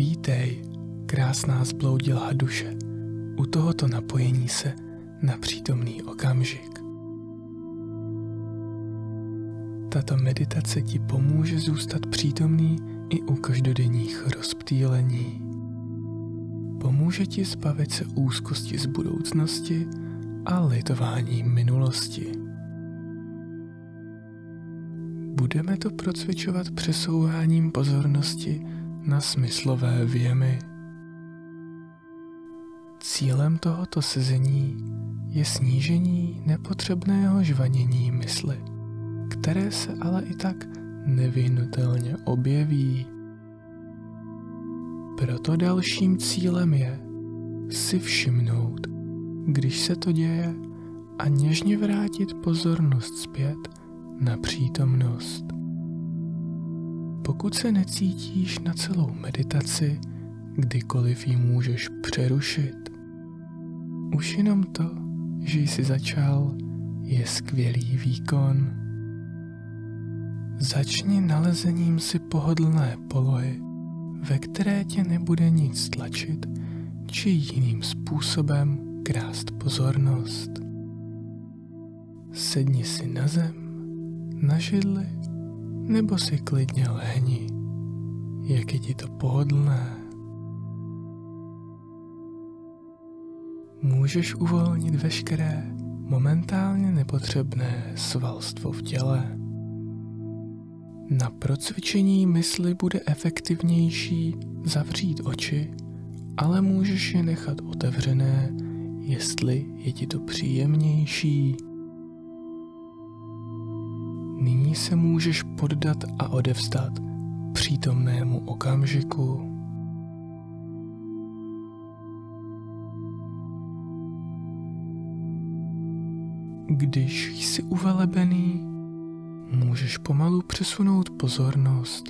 Vítej, krásná zbloudilá duše, u tohoto napojení se na přítomný okamžik. Tato meditace ti pomůže zůstat přítomný i u každodenních rozptýlení. Pomůže ti zbavit se úzkosti z budoucnosti a litování minulosti. Budeme to procvičovat přesouváním pozornosti na smyslové vjemy. Cílem tohoto sezení je snížení nepotřebného žvanění mysli, které se ale i tak nevyhnutelně objeví. Proto dalším cílem je si všimnout, když se to děje, a něžně vrátit pozornost zpět na přítomnost. Pokud se necítíš na celou meditaci, kdykoliv ji můžeš přerušit. Už jenom to, že jsi začal, je skvělý výkon. Začni nalezením si pohodlné polohy, ve které tě nebude nic tlačit či jiným způsobem krást pozornost. Sedni si na zem, na židli nebo si klidně lehni, jak je ti to pohodlné. Můžeš uvolnit veškeré momentálně nepotřebné svalstvo v těle. Na procvičení mysli bude efektivnější zavřít oči, ale můžeš je nechat otevřené, jestli je ti to příjemnější. Nyní se můžeš poddat a odevzdat přítomnému okamžiku. Když jsi uvelebený, můžeš pomalu přesunout pozornost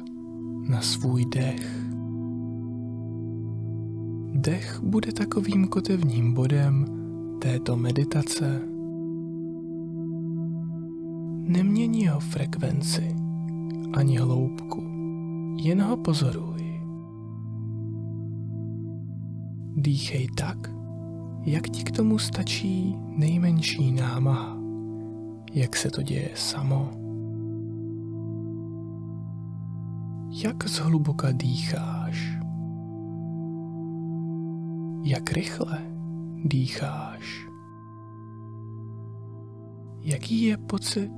na svůj dech. Dech bude takovým kotevním bodem této meditace. Nemění jeho frekvenci ani hloubku, jen ho pozoruj. Dýchej tak, jak ti k tomu stačí nejmenší námaha, jak se to děje samo. Jak zhluboka dýcháš? Jak rychle dýcháš? Jaký je pocit,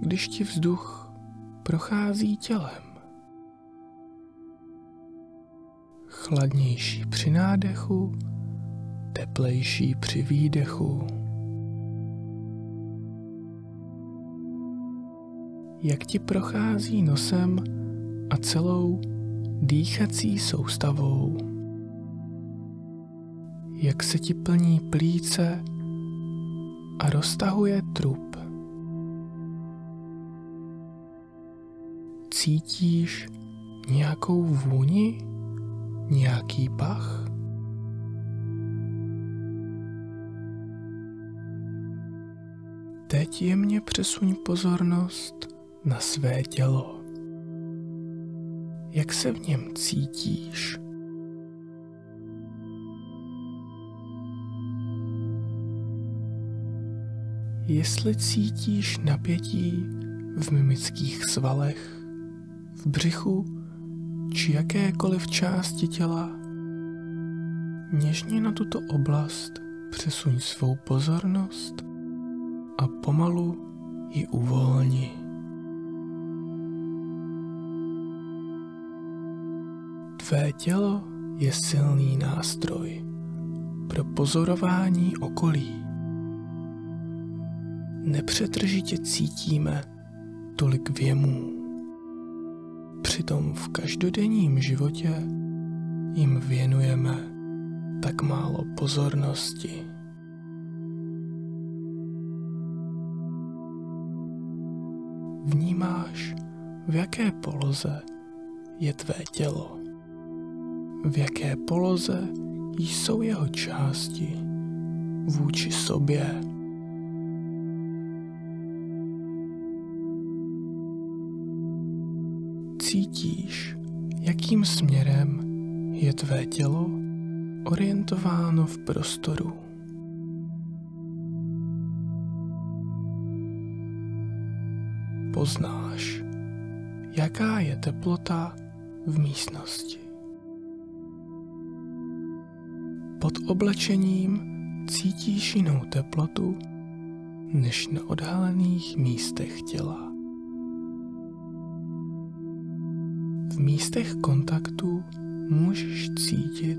když ti vzduch prochází tělem? Chladnější při nádechu, teplejší při výdechu. Jak ti prochází nosem a celou dýchací soustavou? Jak se ti plní plíce a roztahuje trup? Cítíš nějakou vůni? Nějaký pach? Teď jemně přesuň pozornost na své tělo. Jak se v něm cítíš? Jestli cítíš napětí v mimických svalech, v břichu či jakékoliv části těla, něžně na tuto oblast přesuň svou pozornost a pomalu ji uvolni. Tvé tělo je silný nástroj pro pozorování okolí. Nepřetržitě cítíme tolik vjemů. Přitom v každodenním životě jim věnujeme tak málo pozornosti. Vnímáš, v jaké poloze je tvé tělo, v jaké poloze jsou jeho části vůči sobě. Cítíš, jakým směrem je tvé tělo orientováno v prostoru. Poznáš, jaká je teplota v místnosti. Pod oblečením cítíš jinou teplotu než na odhalených místech těla. V místech kontaktu můžeš cítit,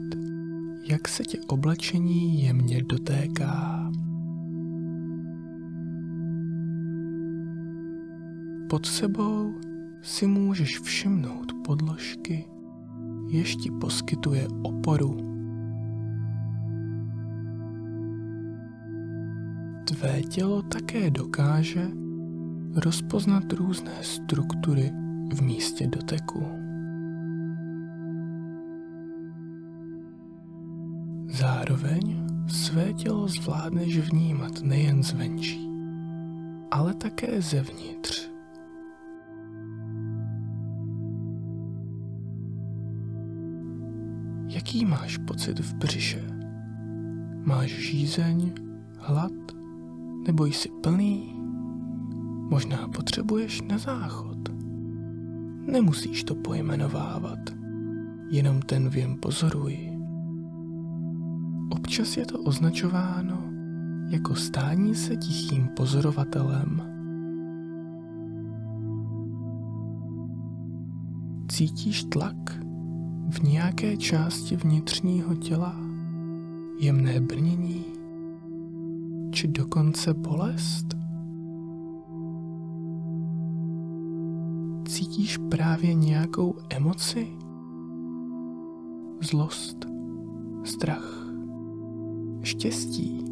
jak se tě oblečení jemně dotéká. Pod sebou si můžeš všimnout podložky, jež ti poskytuje oporu. Tvé tělo také dokáže rozpoznat různé struktury v místě doteku. Zároveň své tělo zvládneš vnímat nejen zvenčí, ale také zevnitř. Jaký máš pocit v břiše? Máš žízeň, hlad, nebo jsi plný? Možná potřebuješ na záchod. Nemusíš to pojmenovávat, jenom ten věm pozoruj. Občas je to označováno jako stání se tichým pozorovatelem. Cítíš tlak v nějaké části vnitřního těla, jemné brnění, či dokonce bolest? Cítíš právě nějakou emoci? Zlost, strach, štěstí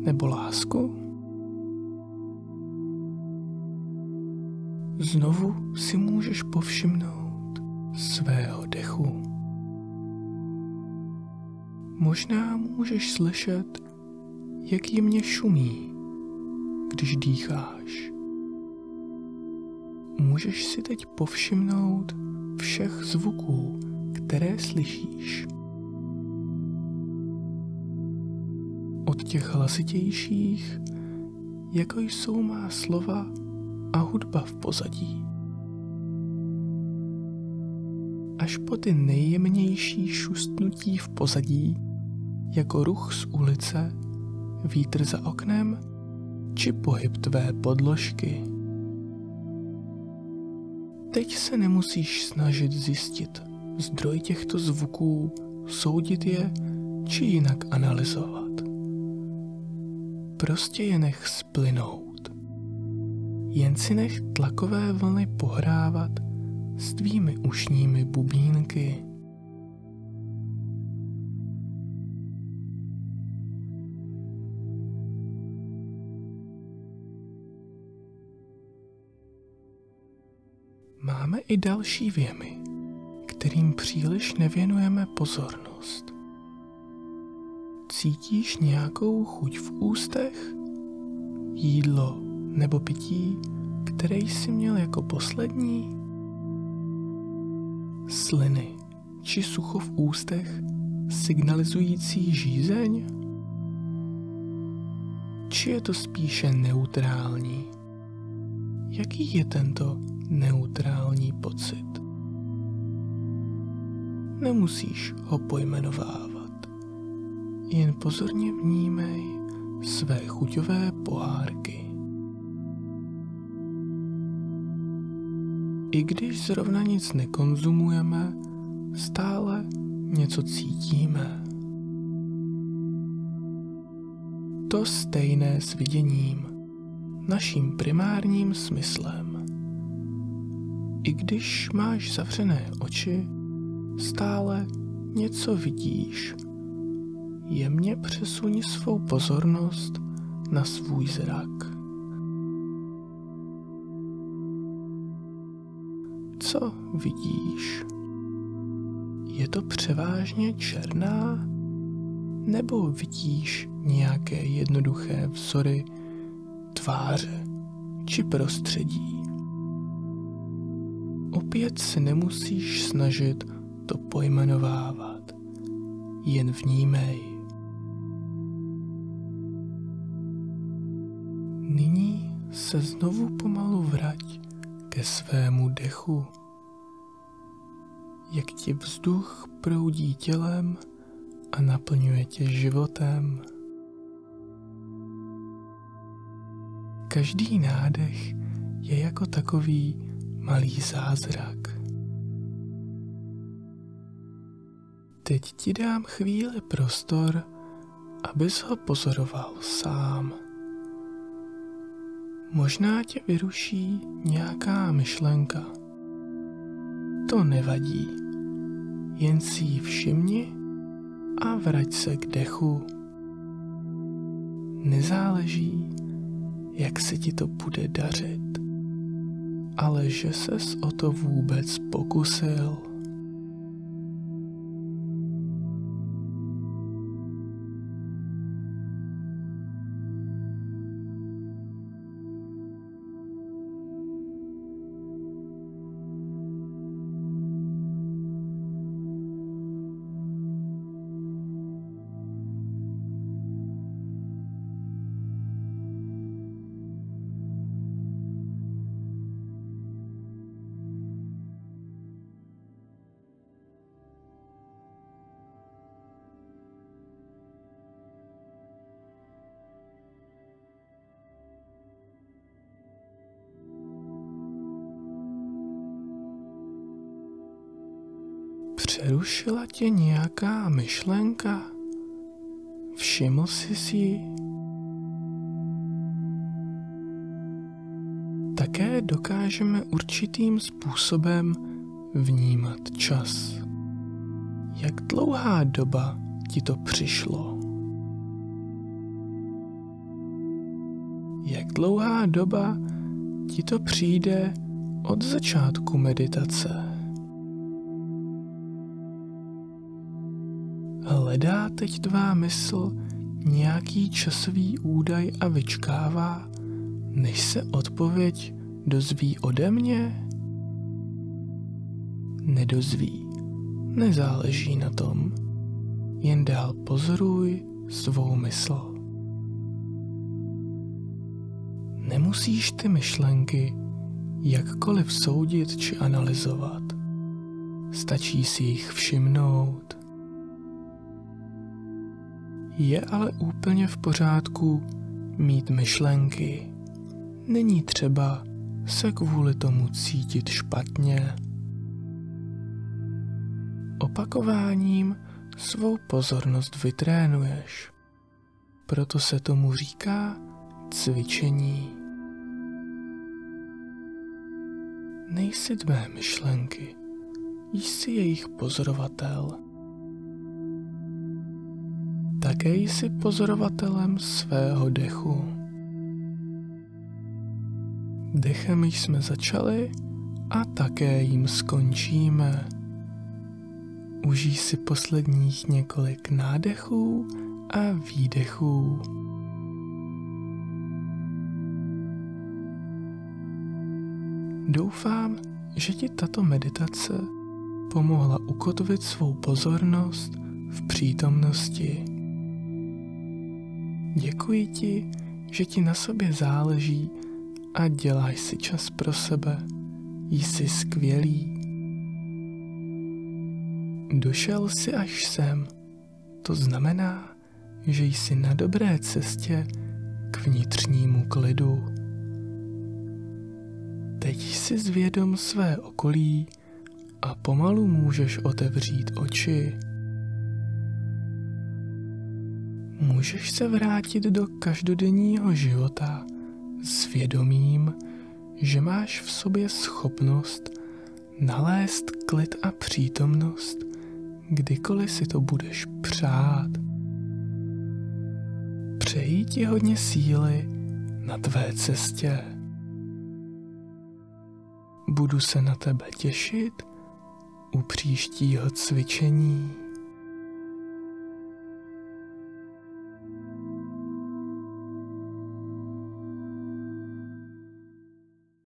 nebo lásku? Znovu si můžeš povšimnout svého dechu. Možná můžeš slyšet, jak jemně šumí, když dýcháš. Můžeš si teď povšimnout všech zvuků, které slyšíš. Od těch hlasitějších, jako jsou má slova a hudba v pozadí, až po ty nejjemnější šustnutí v pozadí, jako ruch z ulice, vítr za oknem či pohyb tvé podložky. Teď se nemusíš snažit zjistit zdroj těchto zvuků, soudit je či jinak analyzovat. Prostě je nech splynout. Jen si nech tlakové vlny pohrávat s tvými ušními bubínky. Máme i další věmy, kterým příliš nevěnujeme pozornost. Cítíš nějakou chuť v ústech? Jídlo nebo pití, které jsi měl jako poslední? Sliny či sucho v ústech signalizující žízeň? Či je to spíše neutrální? Jaký je tento neutrální pocit? Nemusíš ho pojmenovávat, jen pozorně vnímej své chuťové pohárky. I když zrovna nic nekonzumujeme, stále něco cítíme. To stejné s viděním, naším primárním smyslem. I když máš zavřené oči, stále něco vidíš. Jemně přesuň svou pozornost na svůj zrak. Co vidíš? Je to převážně černá? Nebo vidíš nějaké jednoduché vzory, tváře či prostředí? Opět se nemusíš snažit to pojmenovávat, jen vnímej. Nyní se znovu pomalu vrať ke svému dechu. Jak ti vzduch proudí tělem a naplňuje tě životem. Každý nádech je jako takový malý zázrak. Teď ti dám chvíli prostor, abys ho pozoroval sám. Možná tě vyruší nějaká myšlenka. To nevadí, jen si ji všimni a vrať se k dechu. Nezáleží, jak se ti to bude dařit, ale že ses o to vůbec pokusil. Přerušila tě nějaká myšlenka? Všiml jsi ji? Také dokážeme určitým způsobem vnímat čas. Jak dlouhá doba ti to přišlo? Jak dlouhá doba ti to přijde od začátku meditace? Hledá teď tvá mysl nějaký časový údaj a vyčkává, než se odpověď dozví ode mě? Nedozví, nezáleží na tom, jen dál pozoruj svou mysl. Nemusíš ty myšlenky jakkoliv soudit či analyzovat, stačí si jich všimnout. Je ale úplně v pořádku mít myšlenky. Není třeba se kvůli tomu cítit špatně. Opakováním svou pozornost vytrénuješ. Proto se tomu říká cvičení. Nejsi tvé myšlenky, jsi jejich pozorovatel. Také jsi pozorovatelem svého dechu. Dechem jsme začali a také jim skončíme. Užij si posledních několik nádechů a výdechů. Doufám, že ti tato meditace pomohla ukotvit svou pozornost v přítomnosti. Děkuji ti, že ti na sobě záleží a děláš si čas pro sebe. Jsi skvělý. Došel jsi až sem. To znamená, že jsi na dobré cestě k vnitřnímu klidu. Teď jsi zvědom své okolí a pomalu můžeš otevřít oči. Můžeš se vrátit do každodenního života s vědomím, že máš v sobě schopnost nalézt klid a přítomnost, kdykoliv si to budeš přát. Přeji ti hodně síly na tvé cestě. Budu se na tebe těšit u příštího cvičení.